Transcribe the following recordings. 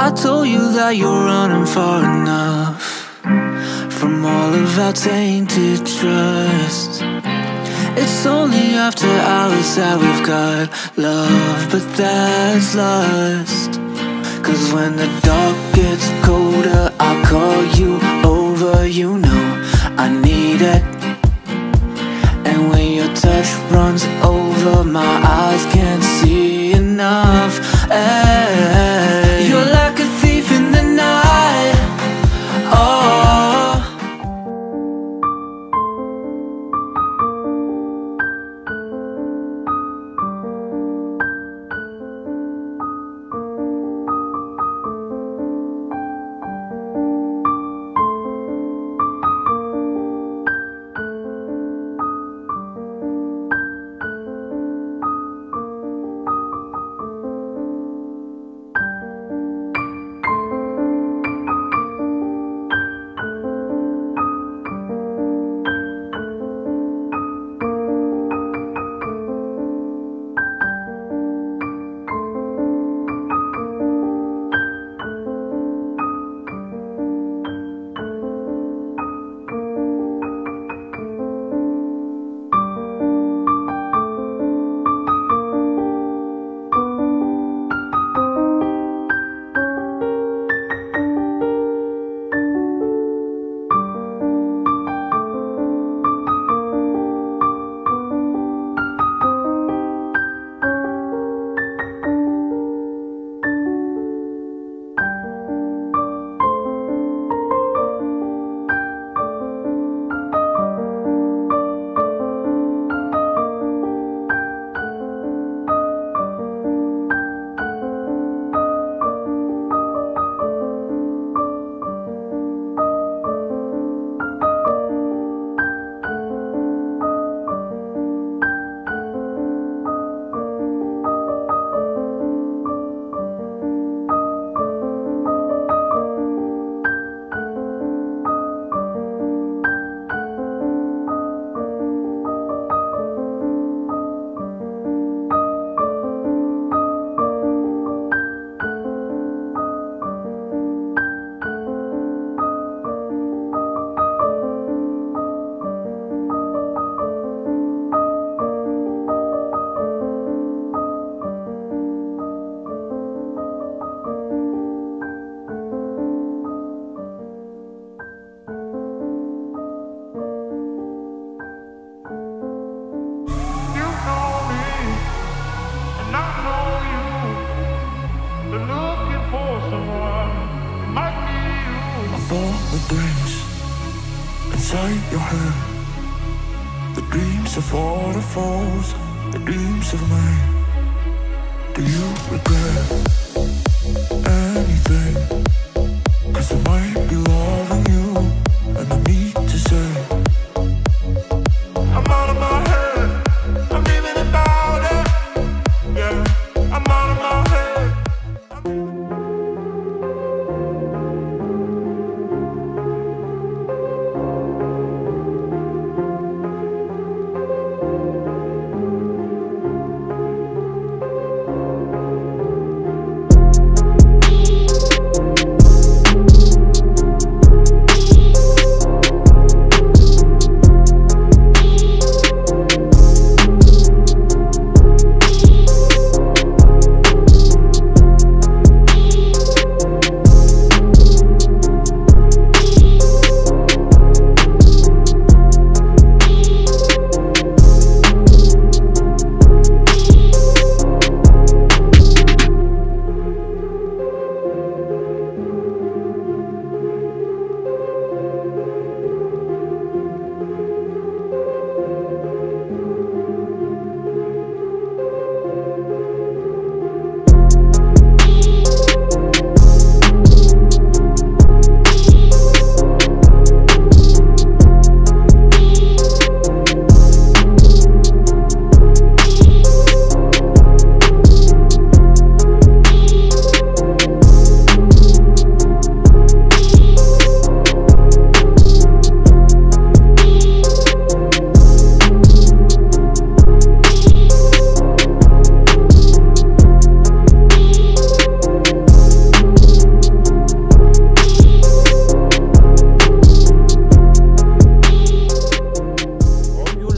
I told you that you're running far enough from all of our tainted trust. It's only after hours that we've got love, but that's lust. Cause when the dark gets colder, I'll call you over, you know I need it. And when your touch runs over, my eyes can't see enough. Ay. You're like a thief in the night. Oh.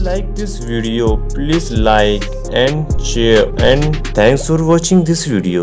like this video, please like and share, and thanks for watching this video.